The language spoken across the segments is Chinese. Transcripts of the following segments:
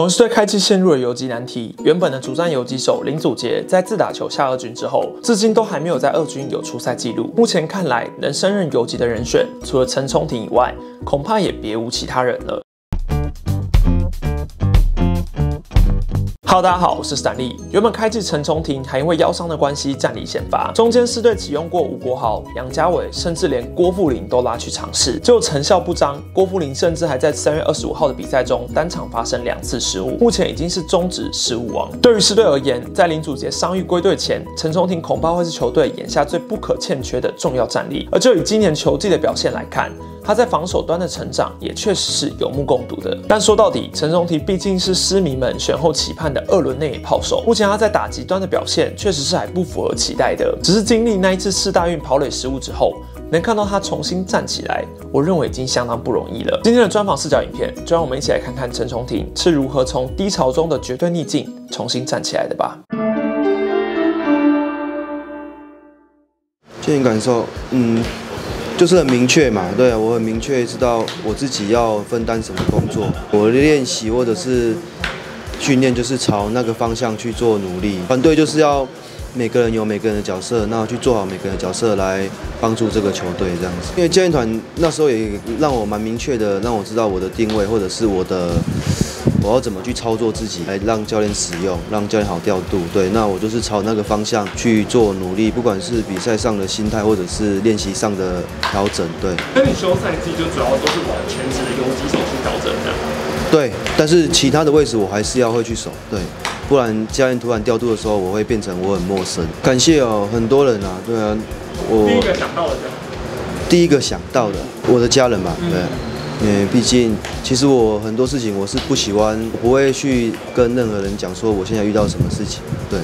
勇士队开季陷入了游击难题，原本的主战游击手林祖杰在自打球下二军之后，至今都还没有在二军有出赛记录。目前看来，能升任游击的人选，除了陈冲庭以外，恐怕也别无其他人了。 Hello， 大家好，我是史丹利。原本开季陈冲庭还因为腰伤的关系暂离先发，中间是队启用过吴国豪、杨家伟，甚至连郭富林都拉去尝试，结果成效不彰。郭富林甚至还在3月25号的比赛中单场发生2次失误，目前已经是中职失误王。对于狮队而言，在林祖杰伤愈归队前，陈冲庭恐怕会是球队眼下最不可欠缺的重要战力。而就以今年球季的表现来看， 他在防守端的成长也确实是有目共睹的，但说到底，陈冲庭毕竟是狮迷们选后期盼的2轮内野炮手，目前他在打击端的表现确实是还不符合期待的。只是经历那一次4大运跑垒失误之后，能看到他重新站起来，我认为已经相当不容易了。今天的专访视角影片，就让我们一起来看看陈冲庭是如何从低潮中的绝对逆境重新站起来的吧。今天感受，就是很明确嘛，对我很明确知道我自己要分担什么工作，我的练习或者是训练就是朝那个方向去做努力。团队就是要每个人有每个人的角色，那去做好每个人的角色来帮助这个球队这样子。因为教练团那时候也让我蛮明确的，让我知道我的定位或者是我要怎么去操作自己，来让教练使用，让教练好调度。对，那我就是朝那个方向去做努力，不管是比赛上的心态，或者是练习上的调整。对，那你休赛季就主要都是往全职的游击手去调整的。对，但是其他的位置我还是要会去守。对，不然教练突然调度的时候，我会变成我很陌生。感谢哦，很多人啊，对啊，我第一个想到的，我的家人吧，对。毕竟，其实我很多事情我是不喜欢，我不会去跟任何人讲说我现在遇到什么事情。对，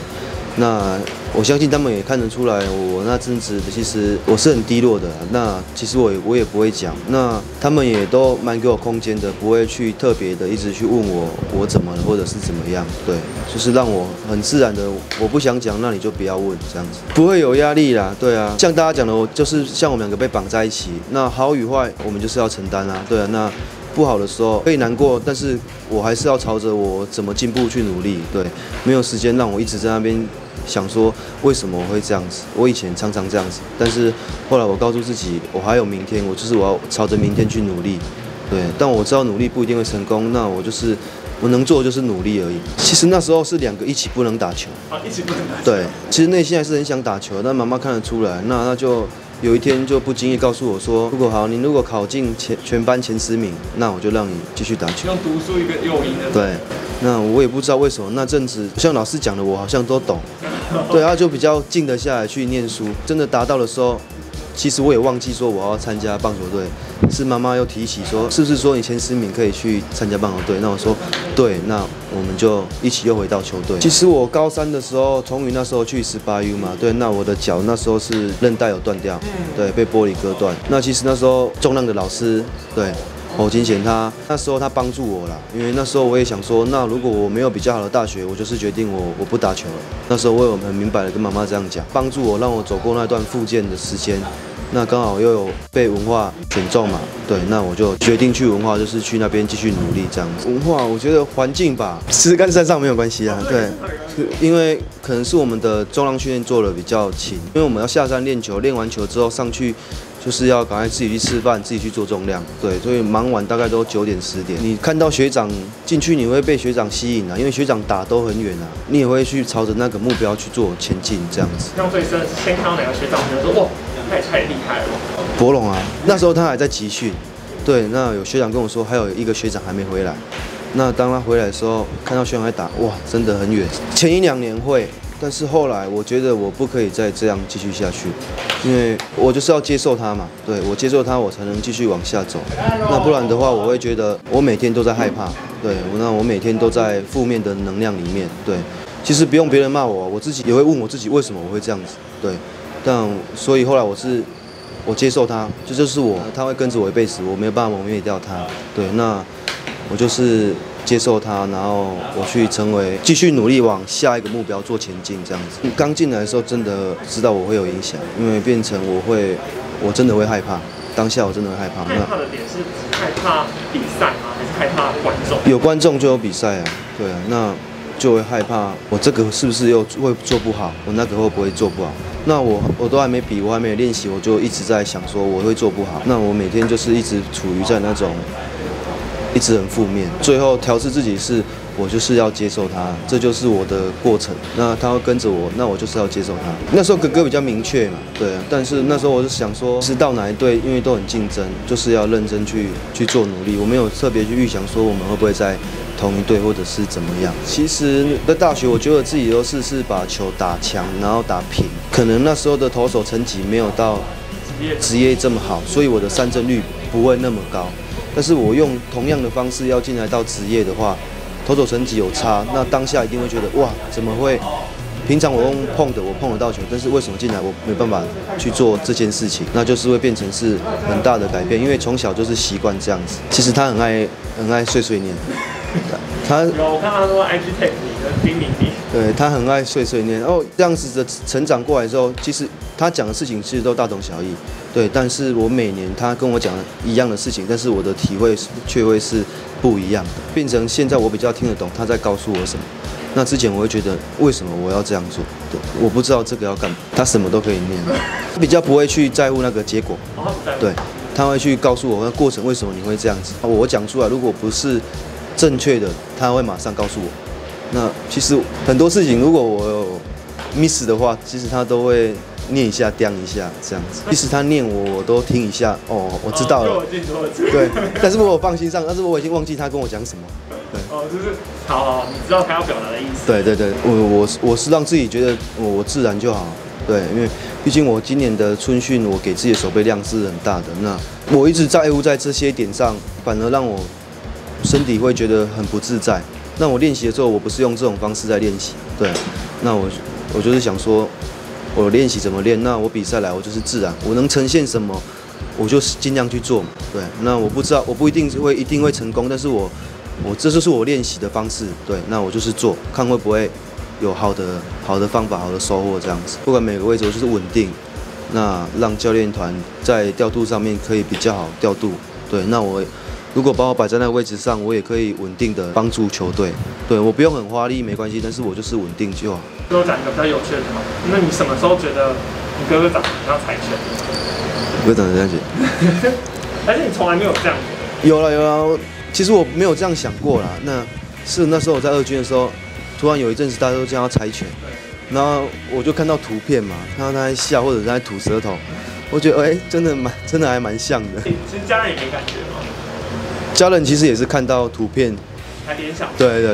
那我相信他们也看得出来，我那阵子其实我是很低落的。那其实我也不会讲，那他们也都蛮给我空间的，不会去特别的一直去问我怎么了或者是怎么样。对，就是让我很自然的，我不想讲，那你就不要问这样子，不会有压力啦。对啊，像大家讲的，我就是像我们2个被绑在一起，那好与坏我们就是要承担啊。对啊，那不好的时候可以难过，但是我还是要朝着我怎么进步去努力。对，没有时间让我一直在那边。 想说为什么我会这样子？我以前常常这样子，但是后来我告诉自己，我还有明天，我就是我要朝着明天去努力。对，但我知道努力不一定会成功，那我就是我能做的就是努力而已。其实那时候是2个一起不能打球啊，一起不能打球。对，其实内心还是很想打球，但妈妈看得出来，那就有一天就不经意告诉我说，如果好，你如果考进全班前10名，那我就让你继续打球。用读书一个诱因的。对，那我也不知道为什么那阵子，像老师讲的，我好像都懂。 对，他就比较静得下来去念书。真的达到的时候，其实我也忘记说我要参加棒球队，是妈妈又提起说，是不是说你前10名可以去参加棒球队？那我说，对，那我们就一起又回到球队。其实我高3的时候，从宇那时候去18U 嘛，对，那我的脚那时候是韧带有断掉，对，被玻璃割断。那其实那时候重量的老师，对。 侯金贤他那时候他帮助我啦，因为那时候我也想说，那如果我没有比较好的大学，我就是决定我不打球了。那时候我有很明白的跟妈妈这样讲，帮助我让我走过那段复健的时间。那刚好又有被文化选中嘛，对，那我就决定去文化，就是去那边继续努力这样子。文化我觉得环境吧，其实跟山上没有关系啊，对，因为可能是我们的重量训练做的比较勤，因为我们要下山练球，练完球之后上去。 就是要赶快自己去吃饭，自己去做重量，对，所以忙完大概都9点10点。你看到学长进去，你会被学长吸引啊，因为学长打都很远啊，你也会去朝着那个目标去做前进这样子。那所以是先看到哪个学长，你就说哇，那也太厉害了。博龙啊，那时候他还在集训，对，那有学长跟我说，还有一个学长还没回来。那当他回来的时候，看到学长在打，哇，真的很远。前1、2年会。 但是后来，我觉得我不可以再这样继续下去，因为我就是要接受它嘛。对我接受它，我才能继续往下走。那不然的话，我会觉得我每天都在害怕。对，那我每天都在负面的能量里面。对，其实不用别人骂我，我自己也会问我自己为什么我会这样子。对，但所以后来我接受它，这就是我，它会跟着我一辈子，我没有办法磨灭掉它。对，那我就是。 接受它，然后我去成为，继续努力往下一个目标做前进，这样子。刚进来的时候真的知道我会有影响，因为变成我真的会害怕，当下我真的会害怕。害怕的点是害怕比赛吗？还是害怕观众，有观众就有比赛啊，对啊，那就会害怕我这个是不是又会做不好，我那个会不会做不好？那我都还没比，我还没有练习，我就一直在想说我会做不好。那我每天就是一直处于在那种一直很负面，最后调试自己是我就是要接受它，这就是我的过程。那他会跟着我，那我就是要接受它。那时候哥哥比较明确嘛，对啊。但是那时候我就想说，是到哪一队，因为都很竞争，就是要认真去做努力。我没有特别去预想说我们会不会在同一队或者是怎么样。其实在大学，我觉得自己都是把球打强，然后打平。可能那时候的投手成绩没有到职业这么好，所以我的三振率不会那么高。但是我用同样的方式要进来到职业的话，投手成绩有差，那当下一定会觉得哇，怎么会？平常我用碰的，我碰得到球，但是为什么进来我没办法去做这件事情？那就是会变成是很大的改变，因为从小就是习惯这样子。其实他很爱碎碎念，他我看他说 IG tag 你的叮咛你，对他很爱碎碎念。然后这样子的成长过来之后，其实他讲的事情其实都大同小异，对。但是我每年他跟我讲一样的事情，但是我的体会却会是不一样的，变成现在我比较听得懂他在告诉我什么。那之前我会觉得为什么我要这样做？对，我不知道这个要干嘛。他什么都可以念，他比较不会去在乎那个结果，对，他会去告诉我那过程为什么你会这样子。我讲出来，如果不是正确的，他会马上告诉我。那其实很多事情，如果我有 miss 的话，其实他都会念一下、叮一下这样子。即使他念我，我都听一下。哦，我知道了。对，但是我放心上，但是我已经忘记他跟我讲什么。对，哦，就是好，你知道他要表达的意思。对对对，我是让自己觉得我自然就好。对，因为毕竟我今年的春训，我给自己的守备量是很大的。那我一直在乎在这些点上，反而让我身体会觉得很不自在。那我练习的时候，我不是用这种方式在练习。对，那我就是想说。我练习怎么练？那我比赛来，我就是自然，我能呈现什么，我就尽量去做。对，那我不知道，我不一定会成功，但是我这就是我练习的方式。对，那我就是做，看会不会有好的方法、好的收获这样子。不管每个位置，我就是稳定，那让教练团在调度上面可以比较好调度。对，那我如果把我摆在那个位置上，我也可以稳定的帮助球队。对，我不用很花力没关系，但是我就是稳定就好。最后讲一个比较有趣的嘛，那你什么时候觉得你哥哥长得像柴犬？哥长得像柴犬，但是你从来没有这样。有啦，其实我没有这样想过啦。那时候我在二军的时候，突然有一阵子大家都叫他柴犬，然后我就看到图片嘛，看到他在笑或者在吐舌头，我觉得哎、真的还蛮像的。其实家人也没感觉吗？家人其实也是看到图片，才联想。对。